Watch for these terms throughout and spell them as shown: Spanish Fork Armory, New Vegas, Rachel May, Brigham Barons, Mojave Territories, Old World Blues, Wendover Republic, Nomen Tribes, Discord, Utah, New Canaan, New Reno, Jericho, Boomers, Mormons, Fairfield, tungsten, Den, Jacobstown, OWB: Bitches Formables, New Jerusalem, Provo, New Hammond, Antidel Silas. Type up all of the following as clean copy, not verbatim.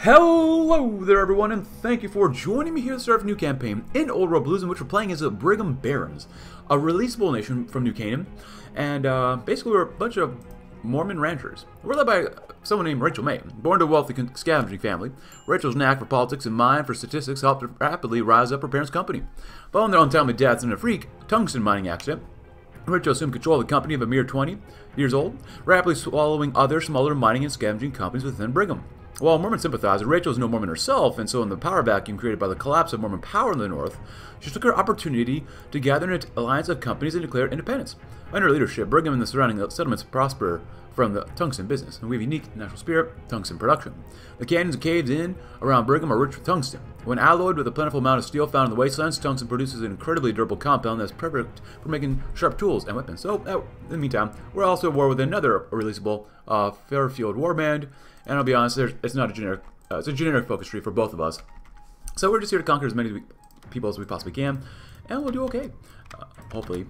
Hello there everyone, and thank you for joining me here to start a new campaign in Old World Blues, in which we're playing as the Brigham Barons, a releasable nation from New Canaan, and basically we're a bunch of Mormon ranchers. We're led by someone named Rachel May. Born to a wealthy scavenging family, Rachel's knack for politics and mind for statistics helped her rapidly rise up her parents' company. Following their untimely deaths in a freak tungsten mining accident, Rachel assumed control of the company of a mere 20 years old, rapidly swallowing other smaller mining and scavenging companies within Brigham. While a Mormon sympathizer, Rachel is no Mormon herself, and so in the power vacuum created by the collapse of Mormon power in the North, she took her opportunity to gather an alliance of companies and declare independence. Under her leadership, Brigham and the surrounding settlements prosper from the tungsten business, and we have unique natural spirit, tungsten production. The canyons and caves in around Brigham are rich with tungsten. When alloyed with a plentiful amount of steel found in the wastelands, tungsten produces an incredibly durable compound that's perfect for making sharp tools and weapons. So, in the meantime, we're also at war with another releasable Fairfield warband. And I'll be honest, it's not a generic, it's a generic focus tree for both of us. So we're just here to conquer as many people as we possibly can, and we'll do okay, hopefully.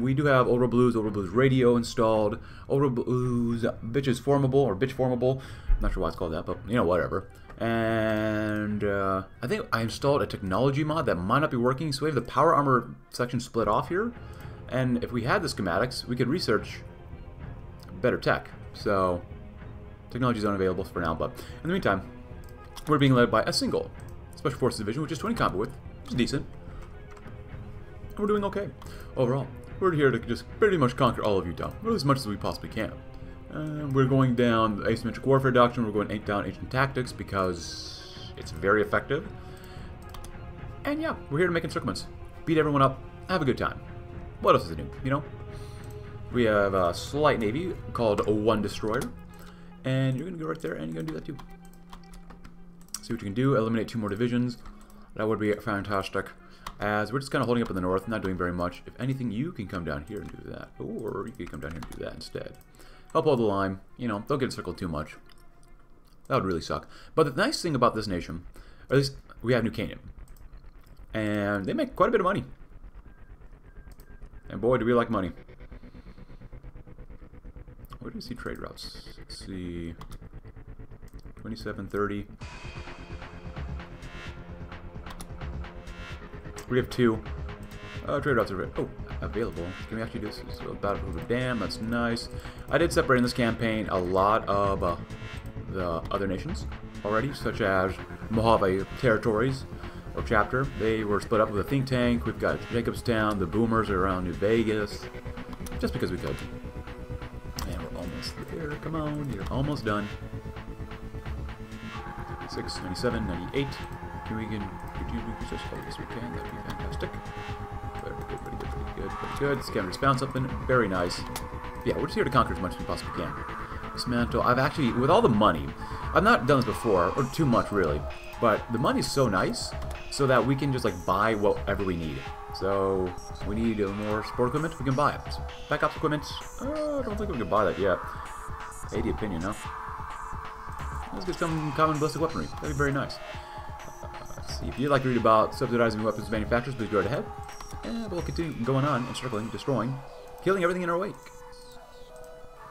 We do have Old World Blues Radio installed, Old World Blues Bitches Formable, or Bitch Formable. I'm not sure why it's called that, but you know, whatever. And I think I installed a technology mod that might not be working, so we have the power armor section split off here. And if we had the schematics, we could research better tech. So technology is unavailable for now, but in the meantime, we're being led by a single Special Forces Division, which is 20 combat width, which is decent. And we're doing okay overall. We're here to just pretty much conquer all of Utah, really as much as we possibly can. We're going down the asymmetric warfare doctrine, we're going down ancient tactics because it's very effective. And yeah, we're here to make encirclements, beat everyone up, have a good time. What else is new, you know? We have a slight navy called One Destroyer. And you're going to go right there, and you're going to do that too. See what you can do. Eliminate two more divisions. That would be fantastic. As we're just kind of holding up in the north, not doing very much. If anything, you can come down here and do that. Or you can come down here and do that instead. Help hold the line. You know, don't get encircled too much. That would really suck. But the nice thing about this nation, or at least we have New Canaan. And they make quite a bit of money. And boy, do we like money. Where do we see trade routes? Let's see. 27, 30. We have two. Trade routes are available. Can we actually do this? So Battle of the Dam, that's nice. I did separate in this campaign a lot of the other nations already, such as Mojave Territories or Chapter. They were split up with a think tank. We've got Jacobstown, the Boomers are around New Vegas. Just because we could. There, come on, you're almost done. 96, 97, 98. Could you just hold this? We can. That'd be fantastic. Very good, pretty good, pretty good, pretty good. Scavengers found something. Very nice. Yeah, we're just here to conquer as much as we possibly can. Dismantle. I've actually, with all the money, I've not done this before, or too much really, but the money's so nice, so that we can just like buy whatever we need. So we need more sport equipment, we can buy it. Back ops equipment, I don't think we can buy that yet. 80 opinion, huh? Let's get some common ballistic weaponry, that'd be very nice. Let's see, if you'd like to read about subsidizing weapons manufacturers, please go right ahead. And we'll continue going on, encircling, destroying, killing everything in our wake.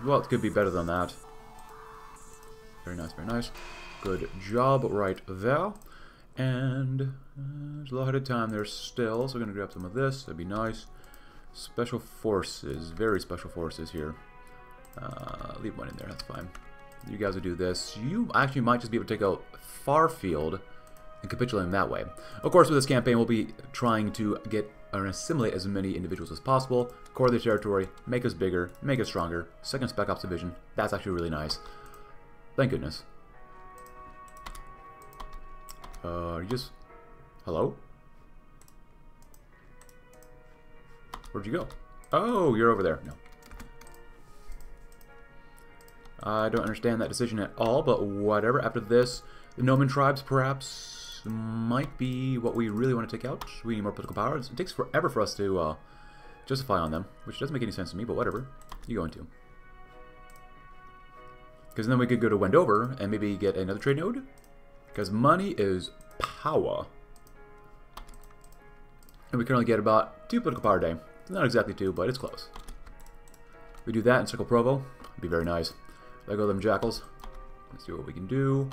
Well, it could be better than that. Very nice, very nice. Good job right there. And there's a lot of time there still, so we're going to grab some of this. That'd be nice. Special forces. Very special forces here. Leave one in there. That's fine. You guys will do this. You actually might just be able to take out Fairfield and capitulate them that way. Of course, with this campaign, we'll be trying to get and assimilate as many individuals as possible. Core the territory, make us bigger, make us stronger. Second Spec Ops Division. That's actually really nice. Thank goodness. You just... Hello? Where'd you go? Oh, you're over there. No. I don't understand that decision at all, but whatever. After this, the Nomen Tribes, perhaps, might be what we really want to take out. We need more political power. It takes forever for us to justify on them, which doesn't make any sense to me, but whatever. You go into. Because then we could go to Wendover and maybe get another trade node. Because money is power. And we can only get about 2 political power a day. Not exactly 2, but it's close. We do that and circle Provo. It'd be very nice. Let go of them jackals. Let's see what we can do.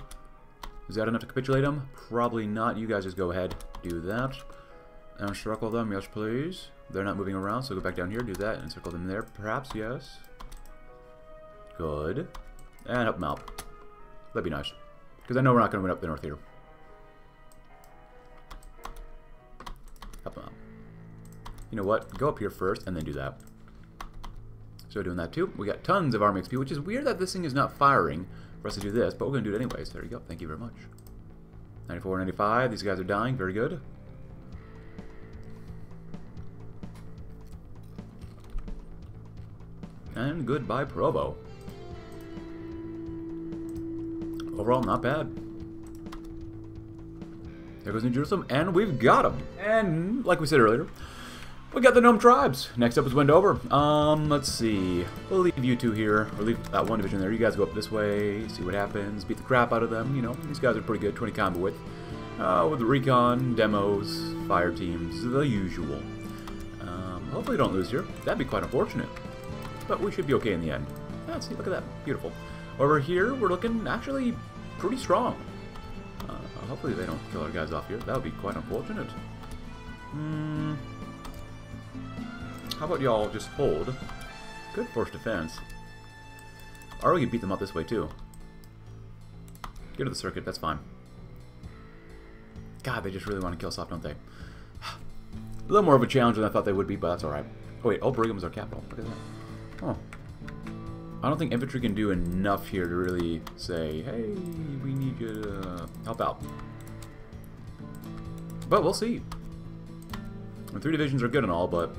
Is that enough to capitulate them? Probably not. You guys just go ahead, do that. And encircle them, yes please. They're not moving around, so go back down here, do that, and encircle them there, perhaps, yes. Good. And help them out. That'd be nice. Because I know we're not going to win up the north here. Help them out. You know what? Go up here first, and then do that. So doing that too. We got tons of army XP, which is weird that this thing is not firing for us to do this, but we're going to do it anyways. There you go. Thank you very much. 94, 95. These guys are dying. Very good. And goodbye, Provo. Overall, not bad. There goes New Jerusalem, and we've got them. And like we said earlier, we got the Nomen Tribes. Next up is Wendover. Let's see. We'll leave you two here, or leave that one division there. You guys go up this way, see what happens, beat the crap out of them. You know, these guys are pretty good. 20 combo width, with recon, demos, fire teams, the usual. Hopefully, don't lose here. That'd be quite unfortunate. But we should be okay in the end. Ah, see, look at that. Beautiful. Over here, we're looking actually pretty strong. Hopefully they don't kill our guys off here. That would be quite unfortunate. How about y'all just hold? Good force defense. Or we could beat them up this way, too. Get to the circuit. That's fine. God, they just really want to kill soft, don't they? A little more of a challenge than I thought they would be, but that's alright. Oh, wait. Old Brigham's our capital. Look at that. Oh. I don't think infantry can do enough here to really say, hey, we need you to help out. But we'll see. And 3 divisions are good and all, but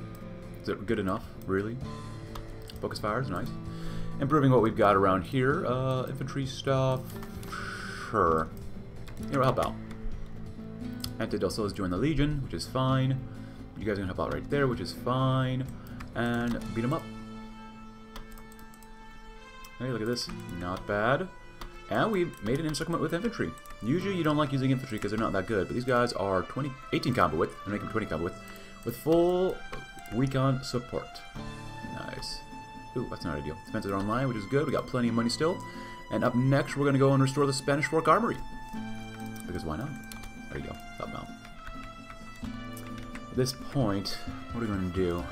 is it good enough, really? Focus fire is nice. Improving what we've got around here. Infantry stuff. Sure. Here, we'll help out. Antidel Silas joined the Legion, which is fine. You guys are going to help out right there, which is fine. And beat them up. Hey, look at this. Not bad. And we made an encirclement with infantry. Usually you don't like using infantry because they're not that good, but these guys are 18 combo width, and make them 20 combo width, with full recon support. Nice. Ooh, that's not ideal. Expenses are online, which is good. We got plenty of money still. And up next, we're going to go and restore the Spanish Fork Armory. Because why not? There you go. Top mount. At this point, what are we going to do?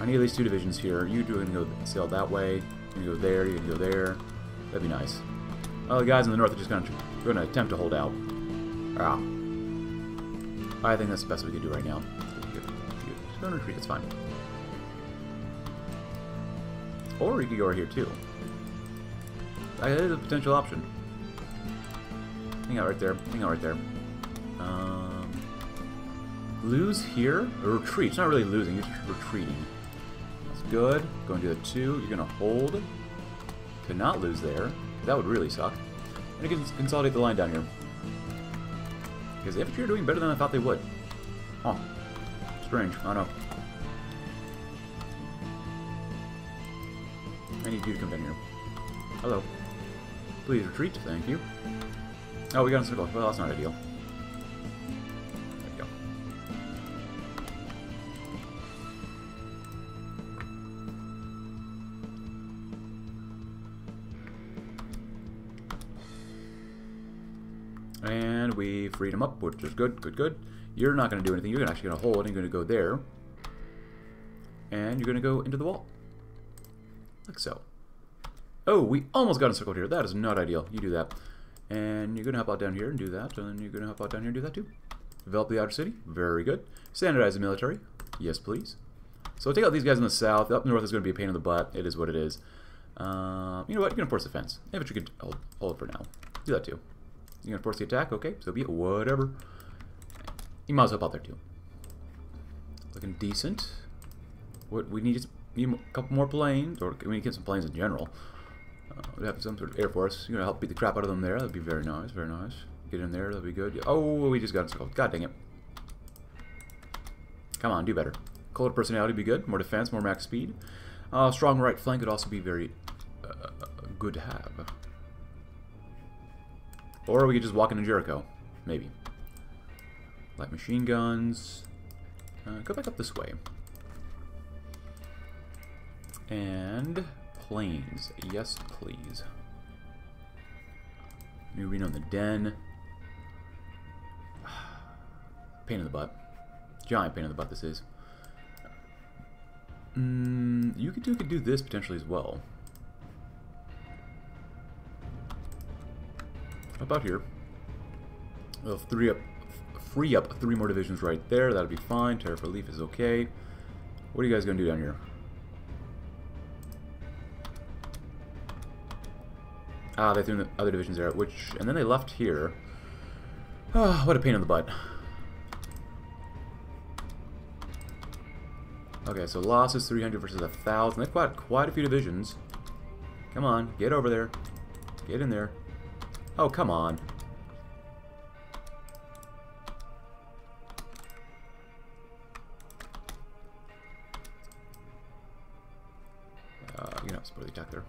I need at least 2 divisions here. You two are going to go sail that way. You go there, you can go there. That'd be nice. Oh, the guys in the north are just gonna attempt to hold out. Ah. I think that's the best we can do right now. Just go and retreat, it's fine. Or you could go over here too. That is a potential option. Hang out right there, hang out right there. Lose here? Or retreat. It's not really losing, it's just retreating. Good. Go and do the 2. You're going to hold. Could not lose there. That would really suck. And you can consolidate the line down here. Because the infantry are doing better than I thought they would. Huh. Strange. I know. I need you to come down here. Hello. Please retreat. Thank you. Oh, we got a circle. Well, that's not ideal. And we freed him up, which is good, good, good. You're not going to do anything. You're actually going to hold, and you're going to go there. And you're going to go into the wall. Like so. Oh, we almost got encircled here. That is not ideal. You do that. And you're going to hop out down here and do that. And then you're going to hop out down here and do that too. Develop the outer city. Very good. Standardize the military. Yes, please. So take out these guys in the south. Up north is going to be a pain in the butt. It is what it is. You know what? You're going to force the fence. Infantry can hold for now. Do that too. You're going to force the attack? Okay, so be it. Whatever. You might as well help out there, too. Looking decent. What we need is a couple more planes, or we need to get some planes in general. We have some sort of air force. You're going to help beat the crap out of them there. That would be very nice, very nice. Get in there, that would be good. Oh, we just got encircled. God dang it. Come on, do better. Cold personality would be good. More defense, more max speed. Strong right flank would also be very good to have. Or we could just walk into Jericho. Maybe. Light machine guns. Go back up this way. And planes. Yes, please. New Reno and the Den. Pain in the butt. Giant pain in the butt this is. You could do this potentially as well. How about here? We'll free up three more divisions right there. That'll be fine. Tariff relief is okay. What are you guys going to do down here? Ah, they threw in the other divisions there, which... And then they left here. Oh, what a pain in the butt. Okay, so losses 300 versus 1,000. They've got quite a few divisions. Come on, get over there. Get in there. Oh, come on. You're not supposed to attack there.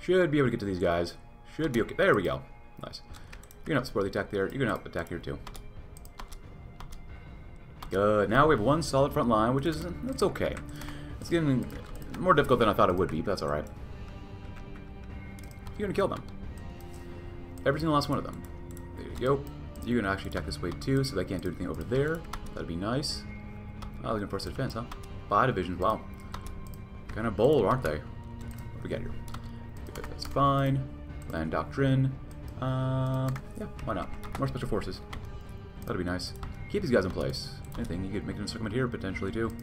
Should be able to get to these guys. Should be okay. There we go. Nice. You're not supposed to attack there. You're not attack here too. Good. Now we have one solid front line, which is that's okay. It's getting more difficult than I thought it would be, but that's all right. You're gonna kill them. Every single last one of them. There you go. You're gonna actually attack this way too, so they can't do anything over there. That'd be nice. Oh, looking for a defense, huh? 5 divisions. Wow. Kind of bold, aren't they? What do we got here? That's fine. Land doctrine. Yeah, why not? More special forces. That'd be nice. Keep these guys in place. Anything, you could make an encirclement here potentially too.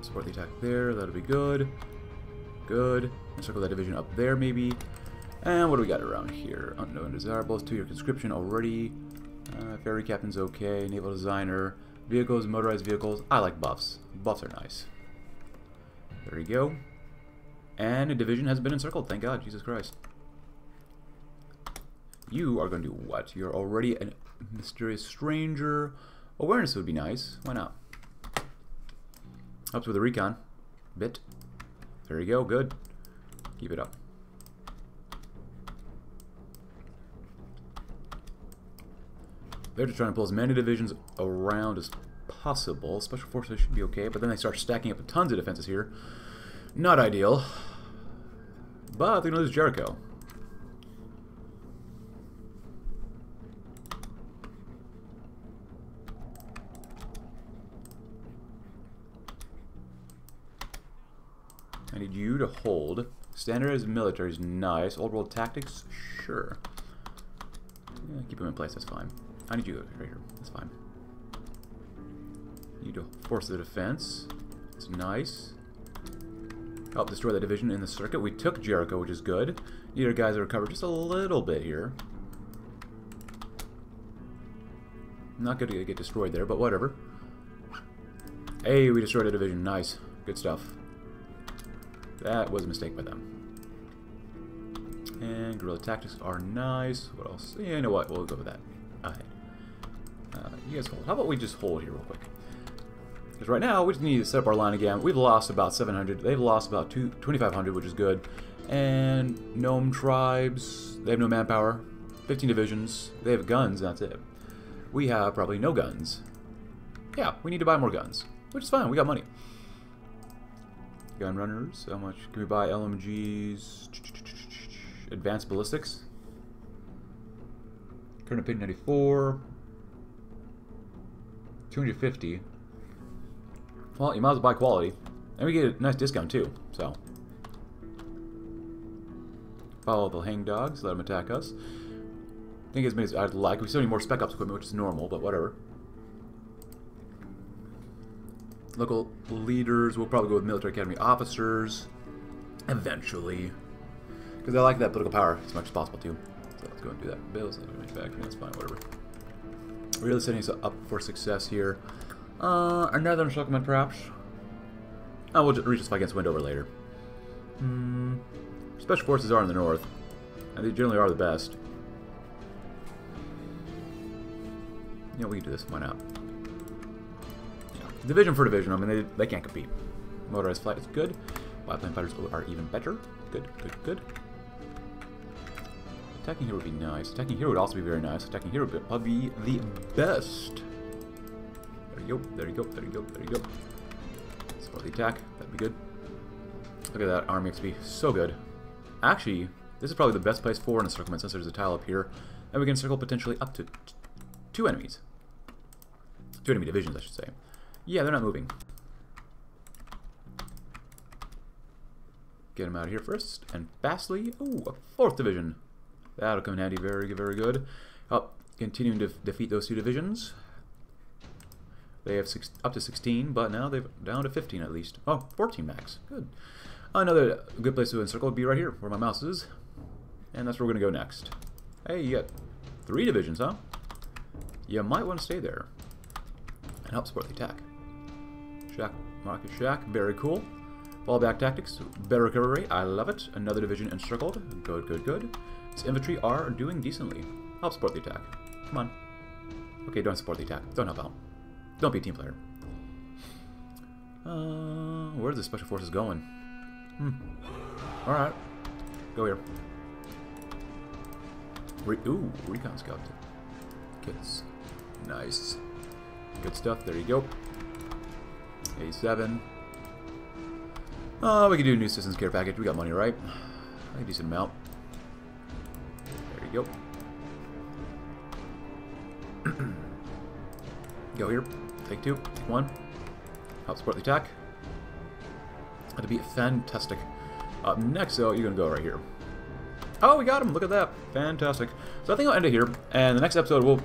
Support the attack there, that'll be good. Good. Encircle that division up there maybe. And what do we got around here? No undesirables, 2-year conscription already. Ferry captain's okay, naval designer. Vehicles, motorized vehicles. I like buffs. Buffs are nice. There you go. And a division has been encircled, thank God, Jesus Christ. You are going to do what? You're already a mysterious stranger. Awareness would be nice. Why not? Helps with the recon. Bit. There you go. Good. Keep it up. They're just trying to pull as many divisions around as possible. Special forces should be okay, but then they start stacking up tons of defenses here. Not ideal. But they're going to lose Jericho. I need you to hold. Standardized military is nice. Old world tactics? Sure. Yeah, keep them in place, that's fine. I need you right here, that's fine. You to force the defense. It's nice. Help destroy the division in the circuit. We took Jericho, which is good. Need our guys to recover just a little bit here. Not good to get destroyed there, but whatever. Hey, we destroyed a division, nice. Good stuff. That was a mistake by them. And guerrilla tactics are nice. What else? Yeah, you know what? We'll go with that. Ahead. You guys hold. How about we just hold here real quick? Because right now, we just need to set up our line again. We've lost about 700. They've lost about 2,500, which is good. And Nomen Tribes. They have no manpower. 15 divisions. They have guns. That's it. We have probably no guns. Yeah, we need to buy more guns. Which is fine. We got money. Gun runners, how much can we buy? LMGs, advanced ballistics, current opinion 94, 250. Well, you might as well buy quality, and we get a nice discount too. So, follow the hang dogs, let them attack us. I think as many as I'd like. We still need more spec ops equipment, which is normal, but whatever. Local leaders, we'll probably go with military academy officers eventually. Because I like that political power as much as possible too. So let's go and do that. Bills, that's fine, whatever. We're really setting us up for success here. Another encirclement perhaps. Oh, we'll just reach this fight against Wendover later. Special forces are in the north. And they generally are the best. Yeah, we can do this, why not? Division for division, I mean, they can't compete. Motorized flight is good. Biplane fighters are even better. Good, good, good. Attacking here would be nice. Attacking here would also be very nice. Attacking here would probably be the best. There you go, there you go, there you go, there you go. That's for the attack. That'd be good. Look at that, army XP. So good. Actually, this is probably the best place for an encirclement since there's a tile up here. And we can encircle potentially up to two enemies. Two enemy divisions, I should say. Yeah, they're not moving. Get them out of here first. And fastly, ooh, a fourth division. That'll come in handy. Very good, very good. Continuing to defeat those two divisions. They have up to 16, but now they've down to 15 at least. Oh, 14 max. Good. Another good place to encircle would be right here, where my mouse is. And that's where we're going to go next. Hey, you got 3 divisions, huh? You might want to stay there and help support the attack. Shack, market shack. Very cool. Fallback tactics. Better recovery. I love it. Another division encircled. Good, good, good. This infantry are doing decently. Help support the attack. Come on. Okay, don't support the attack. Don't help out. Don't be a team player. Where are the special forces going? Alright. Go here. Ooh, recon scout. Kits. Nice. Good stuff. There you go. A7. We can do a new systems care package. We got money, right? A decent amount. There you go. Go here. Take two. Take one. Help support the attack. That'd be fantastic. Up next, though, you're going to go right here. Oh, we got him. Look at that. Fantastic. So I think I'll end it here. And the next episode, we'll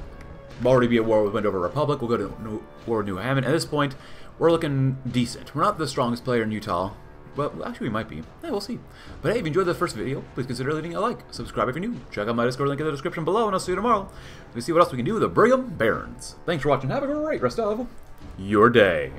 already be at war with Wendover Republic. We'll go to war with New Hammond. At this point, we're looking decent. We're not the strongest player in Utah. Well, actually, we might be. Hey, we'll see. But hey, if you enjoyed the first video, please consider leaving a like. Subscribe if you're new. Check out my Discord link in the description below, and I'll see you tomorrow. Let's see what else we can do with the Brigham Barons. Thanks for watching. Have a great rest of your day.